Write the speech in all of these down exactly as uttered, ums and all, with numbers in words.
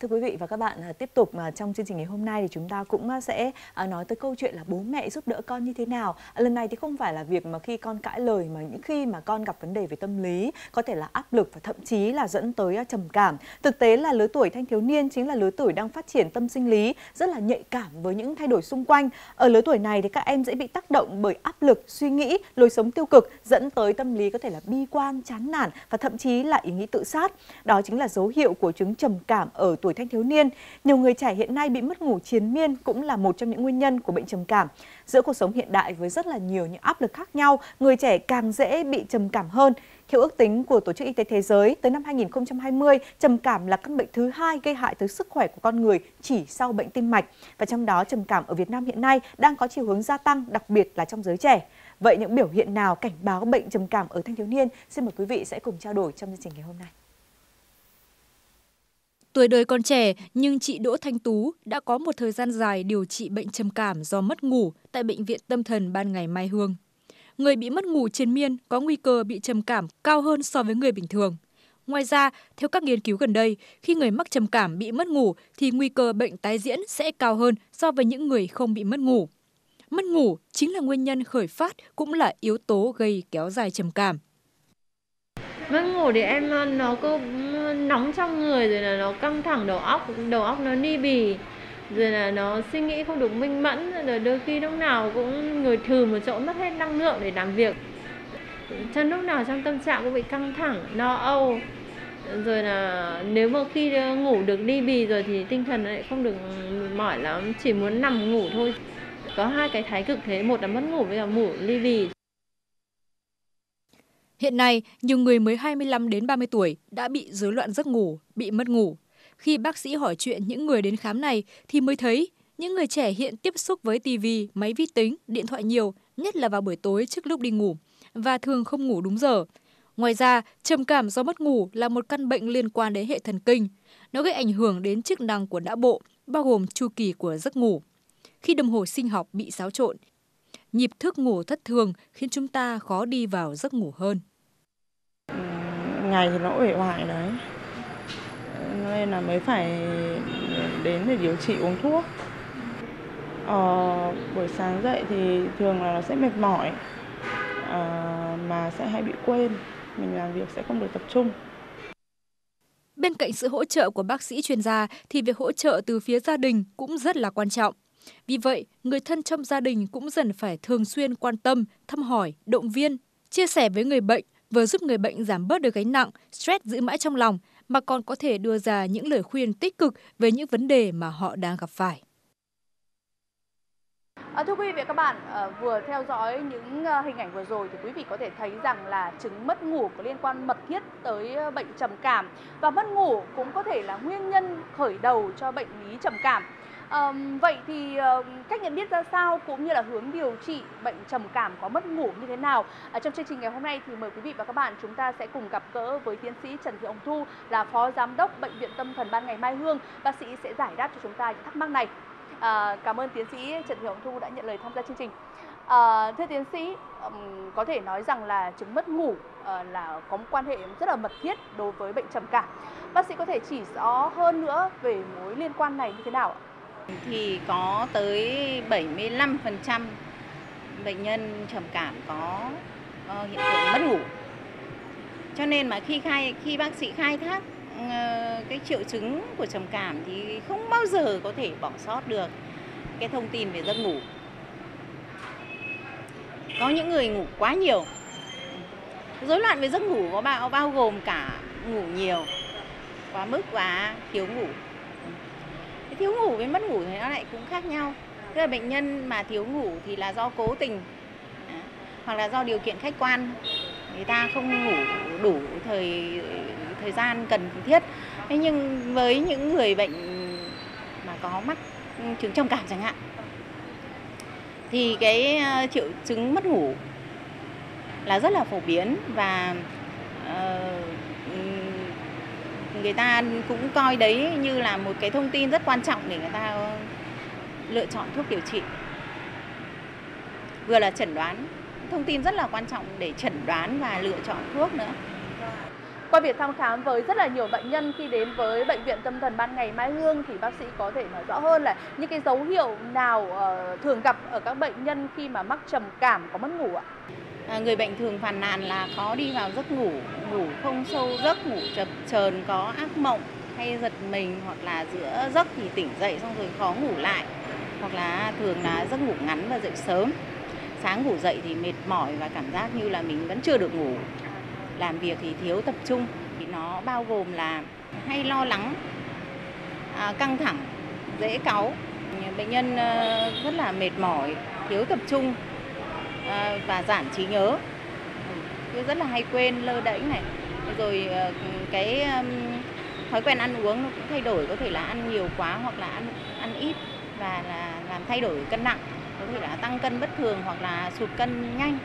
Thưa quý vị và các bạn, tiếp tục mà trong chương trình ngày hôm nay thì chúng ta cũng sẽ nói tới câu chuyện là bố mẹ giúp đỡ con như thế nào. Lần này thì không phải là việc mà khi con cãi lời, mà những khi mà con gặp vấn đề về tâm lý, có thể là áp lực và thậm chí là dẫn tới trầm cảm. Thực tế là lứa tuổi thanh thiếu niên chính là lứa tuổi đang phát triển tâm sinh lý, rất là nhạy cảm với những thay đổi xung quanh. Ở lứa tuổi này thì các em dễ bị tác động bởi áp lực, suy nghĩ, lối sống tiêu cực, dẫn tới tâm lý có thể là bi quan, chán nản và thậm chí là ý nghĩ tự sát. Đó chính là dấu hiệu của chứng trầm cảm ở tuổi thanh thiếu niên. Nhiều người trẻ hiện nay bị mất ngủ triền miên cũng là một trong những nguyên nhân của bệnh trầm cảm. Giữa cuộc sống hiện đại với rất là nhiều những áp lực khác nhau, người trẻ càng dễ bị trầm cảm hơn. Theo ước tính của Tổ chức Y tế Thế giới, tới năm hai nghìn không trăm hai mươi, trầm cảm là căn bệnh thứ hai gây hại tới sức khỏe của con người chỉ sau bệnh tim mạch. Và trong đó, trầm cảm ở Việt Nam hiện nay đang có chiều hướng gia tăng, đặc biệt là trong giới trẻ. Vậy những biểu hiện nào cảnh báo bệnh trầm cảm ở thanh thiếu niên? Xin mời quý vị sẽ cùng trao đổi trong chương trình ngày hôm nay. Tuổi đời còn trẻ, nhưng chị Đỗ Thanh Tú đã có một thời gian dài điều trị bệnh trầm cảm do mất ngủ tại Bệnh viện Tâm thần Ban Ngày Mai Hương. Người bị mất ngủ triền miên có nguy cơ bị trầm cảm cao hơn so với người bình thường. Ngoài ra, theo các nghiên cứu gần đây, khi người mắc trầm cảm bị mất ngủ thì nguy cơ bệnh tái diễn sẽ cao hơn so với những người không bị mất ngủ. Mất ngủ chính là nguyên nhân khởi phát cũng là yếu tố gây kéo dài trầm cảm. Mất ngủ thì em nó có nóng trong người, rồi là nó căng thẳng đầu óc, đầu óc nó ni bì, rồi là nó suy nghĩ không được minh mẫn, rồi đôi khi lúc nào cũng người thừ một chỗ, mất hết năng lượng để làm việc. Cho lúc nào trong tâm trạng cũng bị căng thẳng, lo âu, rồi là nếu mà khi ngủ được ni bì rồi thì tinh thần lại không được mỏi lắm, chỉ muốn nằm ngủ thôi. Có hai cái thái cực thế, một là mất ngủ với là ngủ ni bì. Hiện nay, nhiều người mới hai mươi lăm đến ba mươi tuổi đã bị rối loạn giấc ngủ, bị mất ngủ. Khi bác sĩ hỏi chuyện những người đến khám này thì mới thấy những người trẻ hiện tiếp xúc với ti vi, máy vi tính, điện thoại nhiều, nhất là vào buổi tối trước lúc đi ngủ, và thường không ngủ đúng giờ. Ngoài ra, trầm cảm do mất ngủ là một căn bệnh liên quan đến hệ thần kinh. Nó gây ảnh hưởng đến chức năng của não bộ, bao gồm chu kỳ của giấc ngủ. Khi đồng hồ sinh học bị xáo trộn, nhịp thức ngủ thất thường khiến chúng ta khó đi vào giấc ngủ hơn. Ngày thì nó uể oải đấy, nên là mới phải đến để điều trị uống thuốc. Ờ, buổi sáng dậy thì thường là nó sẽ mệt mỏi, à, mà sẽ hay bị quên, mình làm việc sẽ không được tập trung. Bên cạnh sự hỗ trợ của bác sĩ chuyên gia thì việc hỗ trợ từ phía gia đình cũng rất là quan trọng. Vì vậy, người thân trong gia đình cũng dần phải thường xuyên quan tâm, thăm hỏi, động viên, chia sẻ với người bệnh, vừa giúp người bệnh giảm bớt được gánh nặng, stress giữ mãi trong lòng, mà còn có thể đưa ra những lời khuyên tích cực về những vấn đề mà họ đang gặp phải. À, thưa quý vị và các bạn, à, vừa theo dõi những à, hình ảnh vừa rồi thì quý vị có thể thấy rằng là chứng mất ngủ có liên quan mật thiết tới à, bệnh trầm cảm, và mất ngủ cũng có thể là nguyên nhân khởi đầu cho bệnh lý trầm cảm. À, vậy thì à, cách nhận biết ra sao cũng như là hướng điều trị bệnh trầm cảm có mất ngủ như thế nào? À, trong chương trình ngày hôm nay thì mời quý vị và các bạn chúng ta sẽ cùng gặp gỡ với tiến sĩ Trần Thị Hồng Thu, là Phó Giám đốc Bệnh viện Tâm thần Ban Ngày Mai Hương. Bác sĩ sẽ giải đáp cho chúng ta những thắc mắc này. À, cảm ơn tiến sĩ Trần Thị Hồng Thu đã nhận lời tham gia chương trình. À, thưa tiến sĩ, có thể nói rằng là chứng mất ngủ là có một quan hệ rất là mật thiết đối với bệnh trầm cảm. Bác sĩ có thể chỉ rõ hơn nữa về mối liên quan này như thế nào ạ? Thì có tới bảy mươi lăm phần trăm bệnh nhân trầm cảm có uh, hiện tượng mất ngủ. Cho nên mà khi khai khi bác sĩ khai thác uh, cái triệu chứng của trầm cảm thì không bao giờ có thể bỏ sót được cái thông tin về giấc ngủ. Có những người ngủ quá nhiều. Rối loạn về giấc ngủ có bao bao gồm cả ngủ nhiều, quá mức và thiếu ngủ. Thiếu ngủ với mất ngủ thì nó lại cũng khác nhau. Tức là bệnh nhân mà thiếu ngủ thì là do cố tình hoặc là do điều kiện khách quan, người ta không ngủ đủ thời thời gian cần thiết. Thế nhưng với những người bệnh mà có mắc chứng trầm cảm chẳng hạn thì cái triệu chứng mất ngủ là rất là phổ biến, và uh, người ta cũng coi đấy như là một cái thông tin rất quan trọng để người ta lựa chọn thuốc điều trị. Vừa là chẩn đoán, thông tin rất là quan trọng để chẩn đoán và lựa chọn thuốc nữa. Qua việc thăm khám với rất là nhiều bệnh nhân khi đến với Bệnh viện Tâm thần Ban Ngày Mai Hương thì bác sĩ có thể nói rõ hơn là những cái dấu hiệu nào uh, thường gặp ở các bệnh nhân khi mà mắc trầm cảm có mất ngủ ạ? À, người bệnh thường phàn nàn là có đi vào giấc ngủ, ngủ không sâu giấc, ngủ chập chờn, có ác mộng hay giật mình, hoặc là giữa giấc thì tỉnh dậy xong rồi khó ngủ lại, hoặc là thường là giấc ngủ ngắn và dậy sớm. Sáng ngủ dậy thì mệt mỏi và cảm giác như là mình vẫn chưa được ngủ. Làm việc thì thiếu tập trung. Thì nó bao gồm là hay lo lắng, căng thẳng, dễ cáu. Bệnh nhân rất là mệt mỏi, thiếu tập trung và giảm trí nhớ. Rất là hay quên, lơ đễnh này. Rồi cái thói quen ăn uống nó cũng thay đổi, có thể là ăn nhiều quá hoặc là ăn ăn ít và là làm thay đổi cân nặng. Có thể là tăng cân bất thường hoặc là sụt cân nhanh.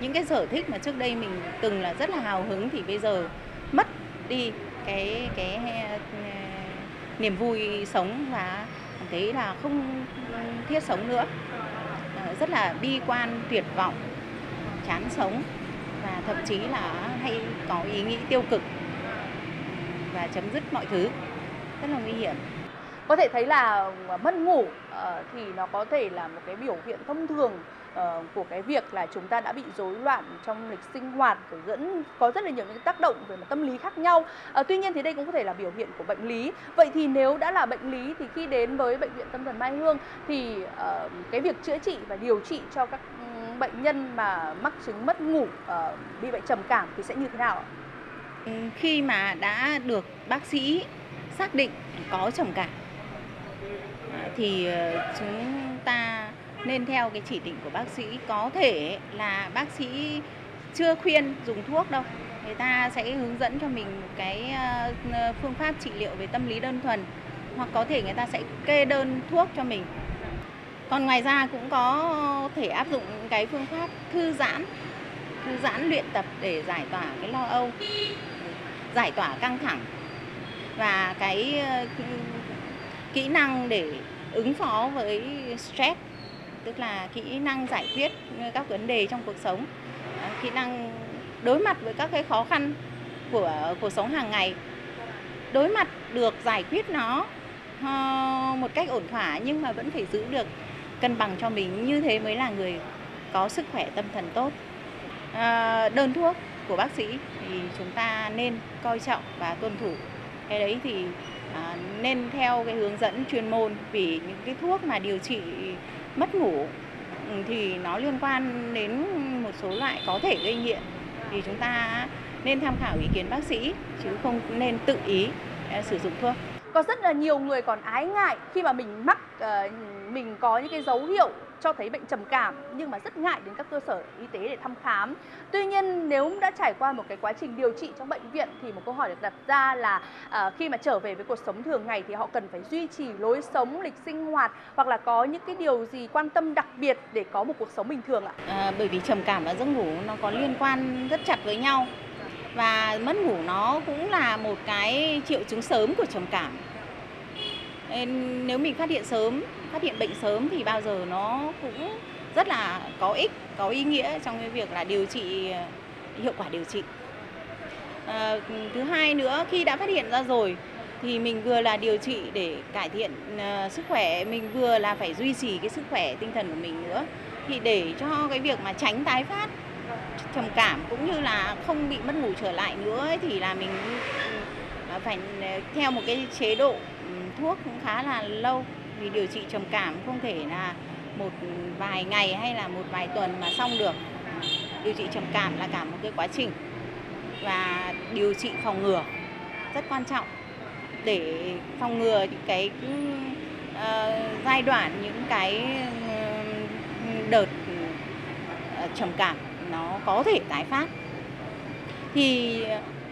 Những cái sở thích mà trước đây mình từng là rất là hào hứng thì bây giờ mất đi cái cái niềm vui sống và cảm thấy là không thiết sống nữa. Rất là bi quan, tuyệt vọng, chán sống và thậm chí là hay có ý nghĩ tiêu cực và chấm dứt mọi thứ. Rất là nguy hiểm. Có thể thấy là mất ngủ thì nó có thể là một cái biểu hiện thông thường của cái việc là chúng ta đã bị rối loạn trong lịch sinh hoạt, dẫn có rất là nhiều những tác động về mặt tâm lý khác nhau. À, tuy nhiên thì đây cũng có thể là biểu hiện của bệnh lý. Vậy thì nếu đã là bệnh lý thì khi đến với Bệnh viện Tâm thần Mai Hương thì uh, cái việc chữa trị và điều trị cho các bệnh nhân mà mắc chứng mất ngủ, uh, bị bệnh trầm cảm thì sẽ như thế nào ạ? Khi mà đã được bác sĩ xác định có trầm cảm thì chúng ta nên theo cái chỉ định của bác sĩ. Có thể là bác sĩ chưa khuyên dùng thuốc đâu, người ta sẽ hướng dẫn cho mình một cái phương pháp trị liệu về tâm lý đơn thuần, hoặc có thể người ta sẽ kê đơn thuốc cho mình. Còn ngoài ra cũng có thể áp dụng cái phương pháp thư giãn, thư giãn luyện tập để giải tỏa cái lo âu, giải tỏa căng thẳng và cái kỹ năng để ứng phó với stress, tức là kỹ năng giải quyết các vấn đề trong cuộc sống, kỹ năng đối mặt với các cái khó khăn của cuộc sống hàng ngày, đối mặt được, giải quyết nó một cách ổn thỏa nhưng mà vẫn phải giữ được cân bằng cho mình, như thế mới là người có sức khỏe tâm thần tốt. Đơn thuốc của bác sĩ thì chúng ta nên coi trọng và tuân thủ. Cái đấy thì nên theo cái hướng dẫn chuyên môn, vì những cái thuốc mà điều trị mất ngủ thì nó liên quan đến một số loại có thể gây nghiện, thì chúng ta nên tham khảo ý kiến bác sĩ chứ không nên tự ý sử dụng thuốc. Có rất là nhiều người còn ái ngại khi mà mình mắc, mình có những cái dấu hiệu cho thấy bệnh trầm cảm nhưng mà rất ngại đến các cơ sở y tế để thăm khám. Tuy nhiên nếu đã trải qua một cái quá trình điều trị trong bệnh viện thì một câu hỏi được đặt ra là à, khi mà trở về với cuộc sống thường ngày thì họ cần phải duy trì lối sống, lịch sinh hoạt hoặc là có những cái điều gì quan tâm đặc biệt để có một cuộc sống bình thường ạ? À, bởi vì trầm cảm và giấc ngủ nó có liên quan rất chặt với nhau, và mất ngủ nó cũng là một cái triệu chứng sớm của trầm cảm. Nếu mình phát hiện sớm, phát hiện bệnh sớm thì bao giờ nó cũng rất là có ích, có ý nghĩa trong cái việc là điều trị, hiệu quả điều trị. À, thứ hai nữa, khi đã phát hiện ra rồi thì mình vừa là điều trị để cải thiện uh, sức khỏe, mình vừa là phải duy trì cái sức khỏe tinh thần của mình nữa. Thì để cho cái việc mà tránh tái phát trầm cảm cũng như là không bị mất ngủ trở lại nữa ấy, thì là mình phải theo một cái chế độ thuốc cũng khá là lâu, vì điều trị trầm cảm không thể là một vài ngày hay là một vài tuần mà xong được. Điều trị trầm cảm là cả một cái quá trình, và điều trị phòng ngừa rất quan trọng để phòng ngừa những cái uh, giai đoạn, những cái uh, đợt uh, trầm cảm nó có thể tái phát. Thì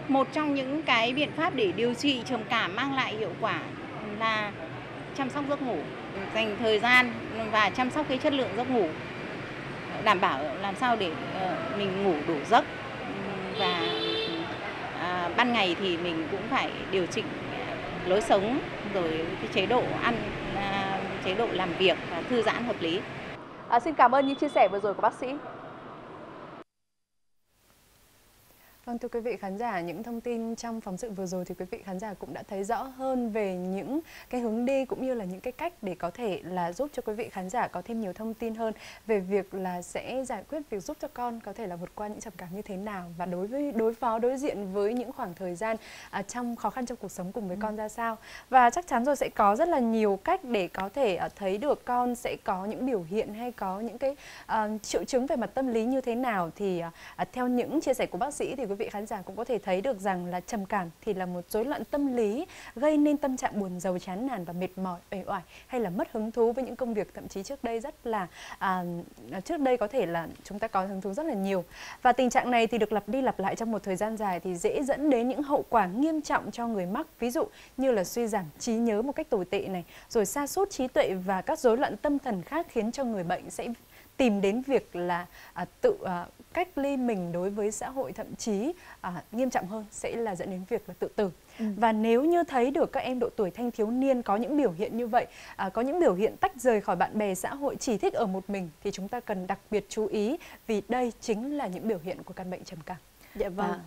một trong những cái biện pháp để điều trị trầm cảm mang lại hiệu quả là chăm sóc giấc ngủ, dành thời gian và chăm sóc cái chất lượng giấc ngủ, đảm bảo làm sao để mình ngủ đủ giấc, và ban ngày thì mình cũng phải điều chỉnh lối sống, rồi cái chế độ ăn, chế độ làm việc và thư giãn hợp lý. À, xin cảm ơn những chia sẻ vừa rồi của bác sĩ. Vâng, thưa quý vị khán giả, những thông tin trong phóng sự vừa rồi thì quý vị khán giả cũng đã thấy rõ hơn về những cái hướng đi cũng như là những cái cách để có thể là giúp cho quý vị khán giả có thêm nhiều thông tin hơn về việc là sẽ giải quyết việc giúp cho con có thể là vượt qua những trầm cảm như thế nào và đối với đối phó đối diện với những khoảng thời gian à, trong khó khăn trong cuộc sống cùng với ừ. con ra sao. Và chắc chắn rồi sẽ có rất là nhiều cách để có thể à, thấy được con sẽ có những biểu hiện hay có những cái à, triệu chứng về mặt tâm lý như thế nào. Thì à, theo những chia sẻ của bác sĩ thì quý vị khán giả cũng có thể thấy được rằng là trầm cảm thì là một rối loạn tâm lý gây nên tâm trạng buồn rầu, chán nản và mệt mỏi, uể oải hay là mất hứng thú với những công việc, thậm chí trước đây rất là à, trước đây có thể là chúng ta có hứng thú rất là nhiều. Và tình trạng này thì được lặp đi lặp lại trong một thời gian dài thì dễ dẫn đến những hậu quả nghiêm trọng cho người mắc, ví dụ như là suy giảm trí nhớ một cách tồi tệ này, rồi sa sút trí tuệ và các rối loạn tâm thần khác, khiến cho người bệnh sẽ tìm đến việc là à, tự à, cách ly mình đối với xã hội, thậm chí à, nghiêm trọng hơn sẽ là dẫn đến việc là tự tử. Ừ. Và nếu như thấy được các em độ tuổi thanh thiếu niên có những biểu hiện như vậy, à, có những biểu hiện tách rời khỏi bạn bè xã hội, chỉ thích ở một mình, thì chúng ta cần đặc biệt chú ý vì đây chính là những biểu hiện của căn bệnh trầm cảm. Dạ vâng. À.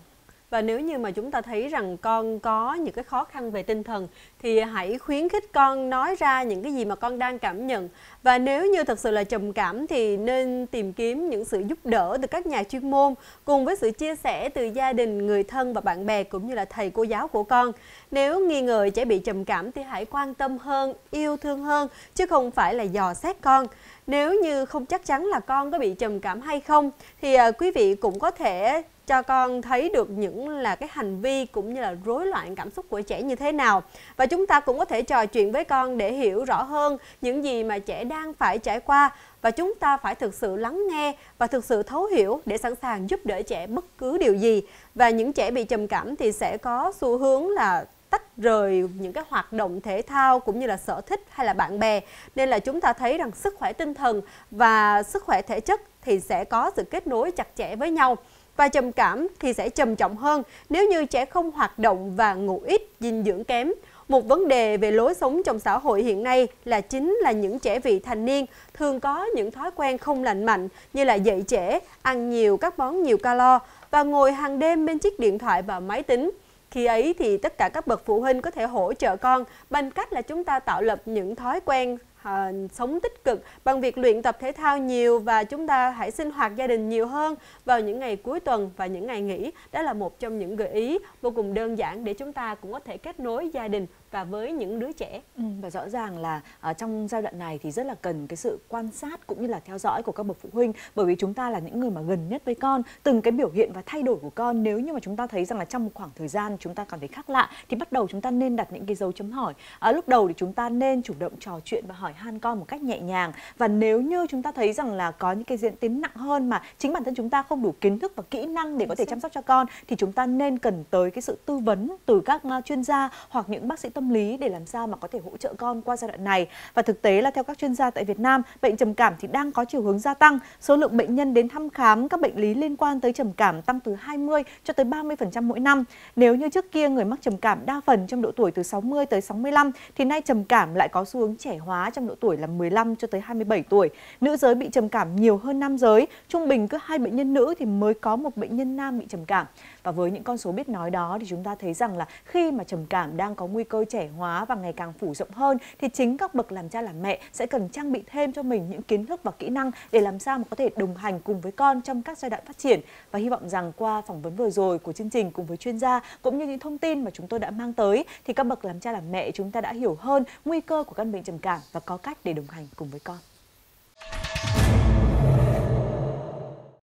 Và nếu như mà chúng ta thấy rằng con có những cái khó khăn về tinh thần thì hãy khuyến khích con nói ra những cái gì mà con đang cảm nhận. Và nếu như thật sự là trầm cảm thì nên tìm kiếm những sự giúp đỡ từ các nhà chuyên môn cùng với sự chia sẻ từ gia đình, người thân và bạn bè cũng như là thầy cô giáo của con. Nếu nghi ngờ trẻ bị trầm cảm thì hãy quan tâm hơn, yêu thương hơn chứ không phải là dò xét con. Nếu như không chắc chắn là con có bị trầm cảm hay không thì quý vị cũng có thể cho con thấy được những là cái hành vi cũng như là rối loạn cảm xúc của trẻ như thế nào. Và chúng ta cũng có thể trò chuyện với con để hiểu rõ hơn những gì mà trẻ đang phải trải qua. Và chúng ta phải thực sự lắng nghe và thực sự thấu hiểu để sẵn sàng giúp đỡ trẻ bất cứ điều gì. Và những trẻ bị trầm cảm thì sẽ có xu hướng là tách rời những cái hoạt động thể thao cũng như là sở thích hay là bạn bè. Nên là chúng ta thấy rằng sức khỏe tinh thần và sức khỏe thể chất thì sẽ có sự kết nối chặt chẽ với nhau. Và trầm cảm thì sẽ trầm trọng hơn nếu như trẻ không hoạt động và ngủ ít, dinh dưỡng kém. Một vấn đề về lối sống trong xã hội hiện nay là chính là những trẻ vị thành niên thường có những thói quen không lành mạnh như là dậy trễ, ăn nhiều các món nhiều calo và ngồi hàng đêm bên chiếc điện thoại và máy tính. Khi ấy thì tất cả các bậc phụ huynh có thể hỗ trợ con bằng cách là chúng ta tạo lập những thói quen À, sống tích cực bằng việc luyện tập thể thao nhiều, và chúng ta hãy sinh hoạt gia đình nhiều hơn vào những ngày cuối tuần và những ngày nghỉ. Đó là một trong những gợi ý vô cùng đơn giản để chúng ta cũng có thể kết nối gia đình và với những đứa trẻ. Ừ, và rõ ràng là à, trong giai đoạn này thì rất là cần cái sự quan sát cũng như là theo dõi của các bậc phụ huynh, bởi vì chúng ta là những người mà gần nhất với con, từng cái biểu hiện và thay đổi của con. Nếu như mà chúng ta thấy rằng là trong một khoảng thời gian chúng ta cảm thấy khác lạ thì bắt đầu chúng ta nên đặt những cái dấu chấm hỏi. À, lúc đầu thì chúng ta nên chủ động trò chuyện và hỏi han con một cách nhẹ nhàng, và nếu như chúng ta thấy rằng là có những cái diễn tiến nặng hơn mà chính bản thân chúng ta không đủ kiến thức và kỹ năng để có thể chăm sóc cho con thì chúng ta nên cần tới cái sự tư vấn từ các chuyên gia hoặc những bác sĩ tâm lý để làm sao mà có thể hỗ trợ con qua giai đoạn này. Và thực tế là theo các chuyên gia tại Việt Nam, bệnh trầm cảm thì đang có chiều hướng gia tăng. Số lượng bệnh nhân đến thăm khám các bệnh lý liên quan tới trầm cảm tăng từ hai mươi cho tới ba mươi phần trăm mỗi năm. Nếu như trước kia người mắc trầm cảm đa phần trong độ tuổi từ sáu mươi tới sáu mươi lăm thì nay trầm cảm lại có xu hướng trẻ hóa trong độ tuổi là mười lăm cho tới hai mươi bảy tuổi. Nữ giới bị trầm cảm nhiều hơn nam giới, trung bình cứ hai bệnh nhân nữ thì mới có một bệnh nhân nam bị trầm cảm. Và với những con số biết nói đó thì chúng ta thấy rằng là khi mà trầm cảm đang có nguy cơ trẻ hóa và ngày càng phủ rộng hơn thì chính các bậc làm cha làm mẹ sẽ cần trang bị thêm cho mình những kiến thức và kỹ năng để làm sao mà có thể đồng hành cùng với con trong các giai đoạn phát triển. Và hy vọng rằng qua phỏng vấn vừa rồi của chương trình cùng với chuyên gia cũng như những thông tin mà chúng tôi đã mang tới thì các bậc làm cha làm mẹ chúng ta đã hiểu hơn nguy cơ của căn bệnh trầm cảm và có cách để đồng hành cùng với con.